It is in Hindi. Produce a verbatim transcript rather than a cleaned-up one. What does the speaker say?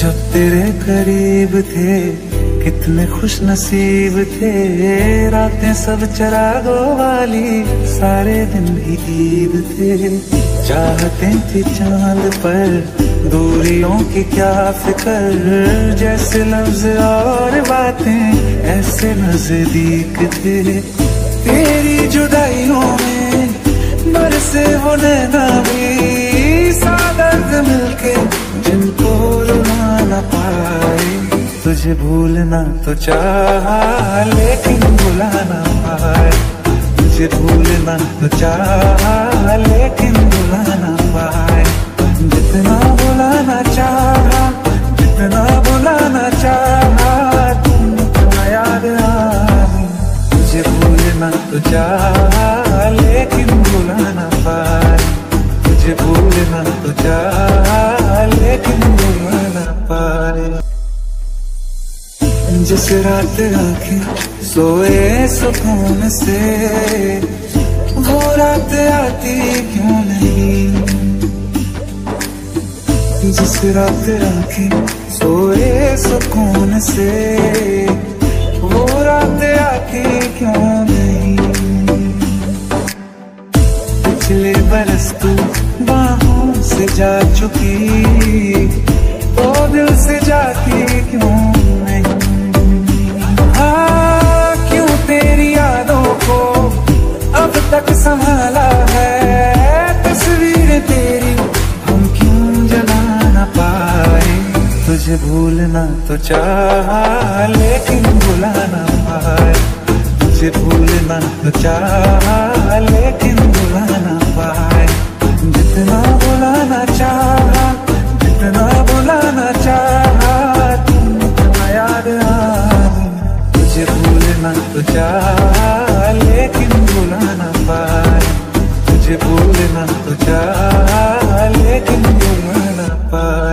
जब तेरे करीब थे कितने खुश नसीब थे, रातें सब चरागों वाली सारे दिन भी ईद थे। चाहते थे चांद पर दूरियों की क्या फिकर, जैसे लफ्ज और बातें ऐसे नजदीक थे। तेरी जुदाइयों में बरसे वो नैना भी, सादर्द मिलके जिनको रुला ना पाए। तुझे भूलना तो चाहा लेकिन भुला ना पाए। तुझे भूलना तो चाहा लेकिन भुला ना पाए। जितना भुलाना चाहा, जितना भुलाना चाहा, तुम इतना याद आए। तुझे भूलना तो चाहा लेकिन भुला ना पाए। तुझे भूलना तो चाहा लेकिन भुला ना पाए। जिस रात आंखें सोए सुकून से, वो रात आती क्यों नहीं। जिस रात आंखें सोए सुकून से, वो रात आती क्यों नहीं। पिछले बरस तू बाहों से जा चुकी, तो दिल से जाती क्यों नहीं। अब तक संभाला है तस्वीर तेरी, हम क्यों जला ना पाए। तुझे भूलना तो चाहा लेकिन भुला ना पाए। तुझे भूलना तो चाहा लेकिन भुला ना पाए। जितना भुलाना चाहा, जितना भुलाना चाहा, तुम इतना याद आए। तुझे भूलना तो चाहा लेकिन भुला ना पाए। तुझे भूलना तो चाहा लेकिन भुला ना पाए।